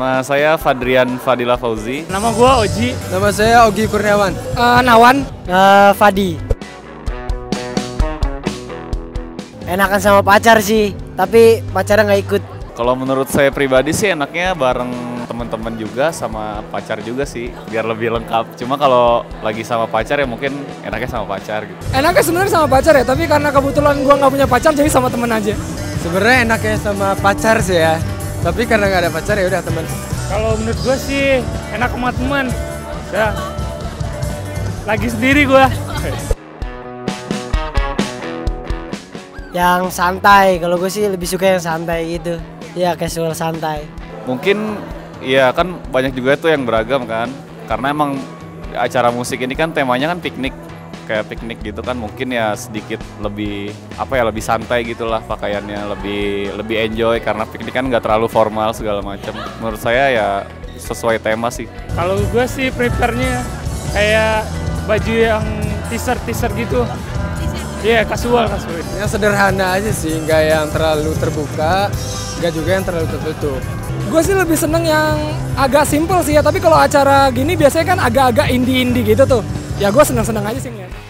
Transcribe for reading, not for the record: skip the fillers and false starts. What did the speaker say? Nama saya Fadrian Fadila Fauzi. Nama gue Oji. Nama saya Ogi Kurniawan. Nawan. Fadi. Enakan sama pacar sih, tapi pacarnya nggak ikut. Kalau menurut saya pribadi sih enaknya bareng teman-teman juga sama pacar juga sih, biar lebih lengkap. Cuma kalau lagi sama pacar ya mungkin enaknya sama pacar gitu. Enaknya sebenarnya sama pacar ya, tapi karena kebetulan gue nggak punya pacar jadi sama temen aja. Sebenarnya enaknya sama pacar sih ya. Tapi karena nggak ada pacar ya udah teman. Kalau menurut gue sih enak sama teman. Ya. Lagi sendiri gue. Yang santai. Kalau gue sih lebih suka yang santai gitu. Ya casual santai. Mungkin ya kan banyak juga tuh yang beragam kan. Karena emang acara musik ini kan temanya kan piknik. Kayak piknik gitu kan mungkin ya sedikit lebih apa ya, lebih santai gitulah pakaiannya, lebih enjoy karena piknik kan nggak terlalu formal segala macam. Menurut saya ya sesuai tema sih. Kalau gue sih prefernya kayak baju yang t-shirt gitu. Iya, kasual. Yang sederhana aja sih, nggak yang terlalu terbuka, nggak juga yang terlalu tertutup. Gue sih lebih seneng yang agak simple sih ya, tapi kalau acara gini biasanya kan agak-agak indie gitu tuh. Ya gue senang-senang aja sih ya.